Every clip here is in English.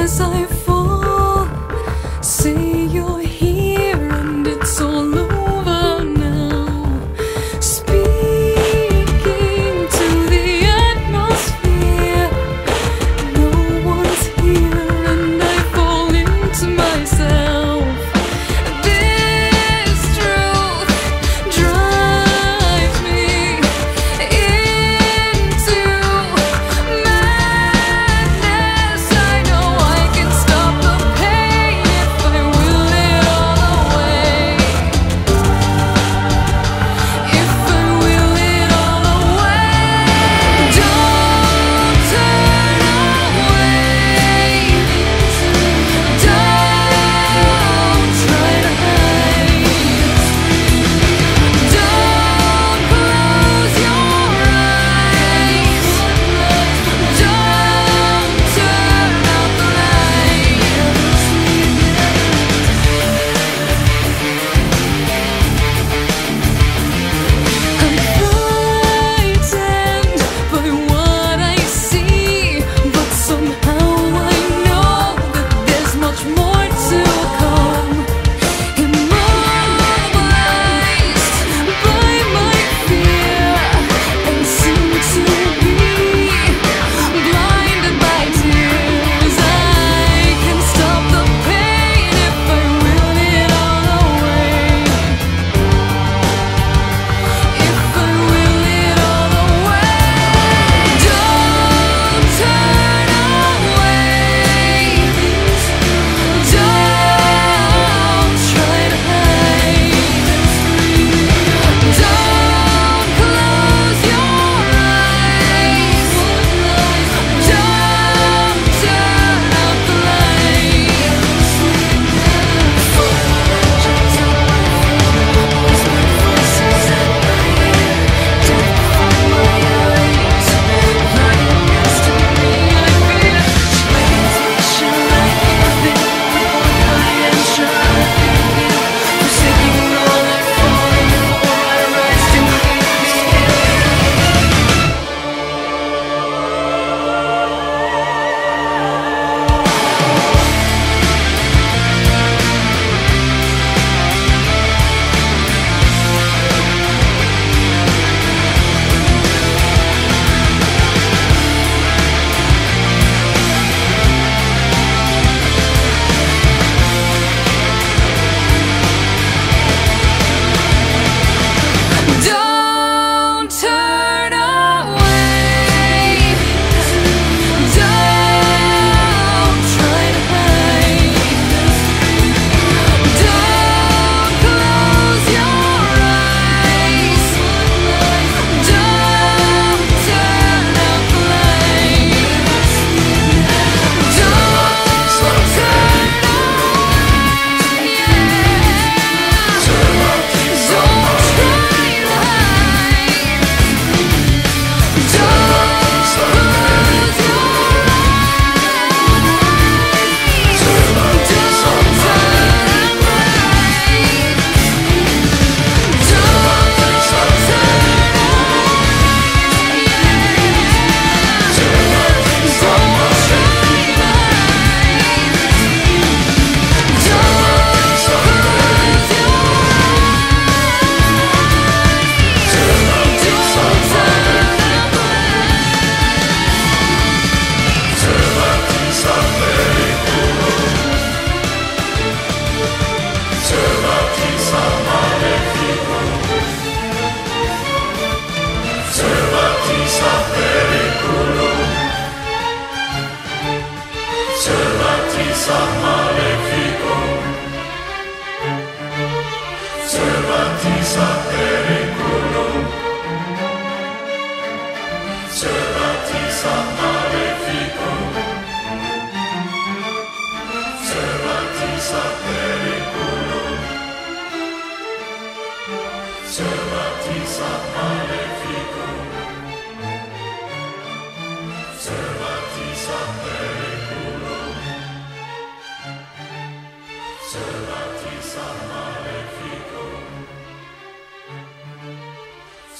as I fall. Say you're here and it's all over now. Speaking to the atmosphere, no one's here and I fall into myself. This truth drives me into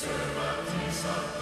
Servati San Malefico.